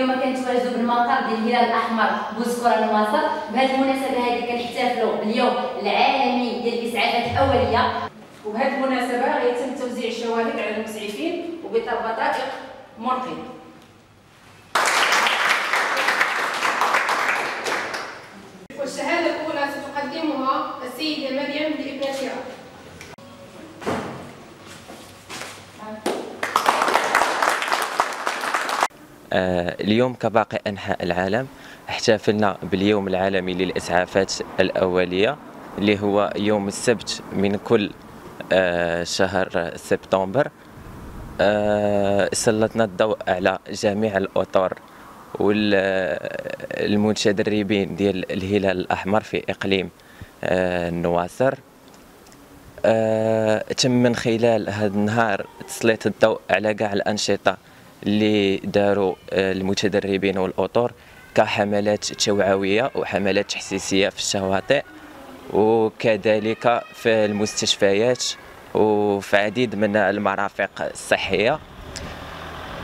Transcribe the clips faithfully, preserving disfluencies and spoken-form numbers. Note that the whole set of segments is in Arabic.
اليوم كنتواجدوا بالمطار ديال الهلال الاحمر بوسكوره النواصر. بهذه المناسبه هذه كنحتفلوا باليوم العالمي ديال الاسعافات الاوليه، وبهذه المناسبه غيتم توزيع الشواهد على المسعفين وبطرف بطائق مرقي. والشهاده الاولى ستقدمها السيده مريم بابنتها. اليوم كباقي أنحاء العالم احتفلنا باليوم العالمي للإسعافات الأولية اللي هو يوم السبت من كل شهر سبتمبر. سلطنا الضوء على جميع الأطر والمتدربين ديال الهلال الأحمر في إقليم النواصر. تم من خلال هذا النهار تسليط الضوء على كاع الأنشطة اللي داروا المتدربين والأطر كحملات توعوية وحملات تحسيسية في الشواطئ وكذلك في المستشفيات وفي عديد من المرافق الصحية.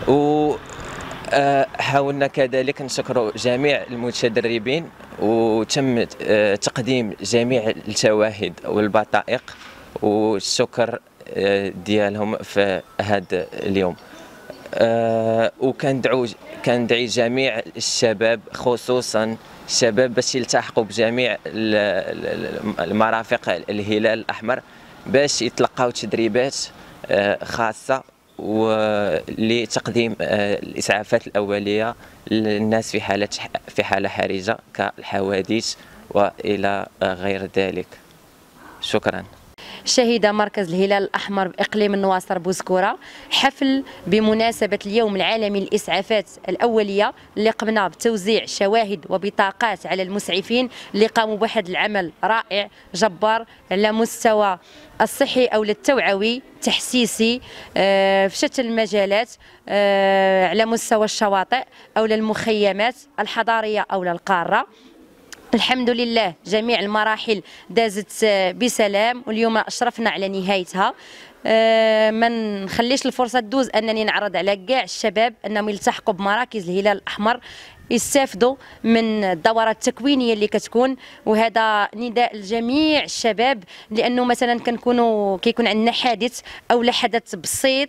وحاولنا كذلك نشكر جميع المتدربين وتم تقديم جميع الشواهد والبطائق والشكر ديالهم في هذا اليوم. أه وكندعو كندعي جميع الشباب خصوصا الشباب باش يلتحقوا بجميع المرافق الهلال الأحمر باش يتلقاو تدريبات أه خاصة ولتقديم أه الإسعافات الأولية للناس في حالة في حالة حرجة كالحوادث وإلى غير ذلك. شكرا. شهد مركز الهلال الأحمر بإقليم النواصر بوزكورة حفل بمناسبة اليوم العالمي للإسعافات الأولية اللي قمنا بتوزيع شواهد وبطاقات على المسعفين اللي قاموا بواحد العمل رائع جبار على مستوى الصحي أو التوعوي تحسيسي في شتى المجالات على مستوى الشواطئ أو المخيمات الحضارية أو القارة. الحمد لله جميع المراحل دازت بسلام واليوم أشرفنا على نهايتها. ما نخليش الفرصة تدوز أنني نعرض على كاع الشباب أنهم يلتحقوا بمراكز الهلال الأحمر يستافدوا من الدورات التكوينيه اللي كتكون، وهذا نداء لجميع الشباب لانه مثلا كنكونوا كيكون عندنا حادث او لا حدث بسيط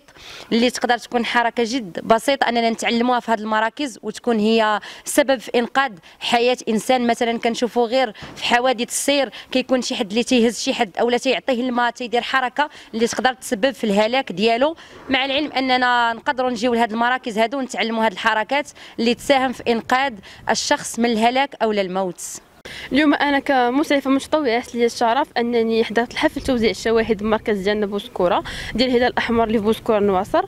اللي تقدر تكون حركه جد بسيطه اننا نتعلموها في هذه المراكز وتكون هي سبب في انقاذ حياه انسان. مثلا كنشوفوا غير في حوادث السير كيكون شي حد اللي تيهز شي حد او لا تيعطيه الماء تيدير حركه اللي تقدر تسبب في الهلاك ديالو، مع العلم اننا نقدروا نجيو لهذه المراكز هذو ونتعلموا هذه الحركات اللي تساهم في انقاذ قاد الشخص من الهلاك أو للموت. اليوم أنا كمسعفة متطوعة لي الشرف أنني حضرت الحفل توزيع الشواهد بمركز ديالنا بوسكورة ديال الهلال الأحمر اللي في بوسكورة النواصر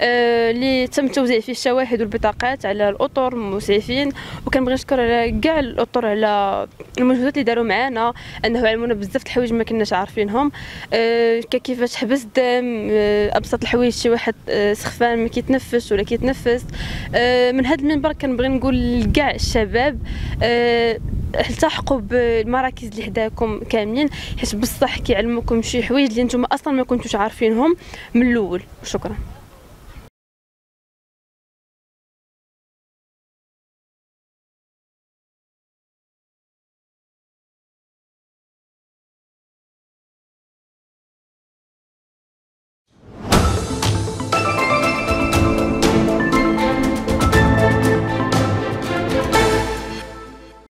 اللي تم توزيع فيه الشواهد والبطاقات على الأطر المسعفين. وكنبغي نشكر على كاع الأطر على المجهودات اللي داروا معنا أنه علمونا بزاف الحوايج ما كناش عارفينهم، كيفاش حبس الدم، أبسط الحوايج شي واحد سخفان ما كيتنفس ولا كيتنفس. من هذا المنبر كنبغي نقول لكاع الشباب التحقوا بالمراكز اللي حداكم كاملين حيت بصح كيعلموكم شي حوايج اللي نتوما اصلا ما كنتوش عارفينهم من الاول. شكرا.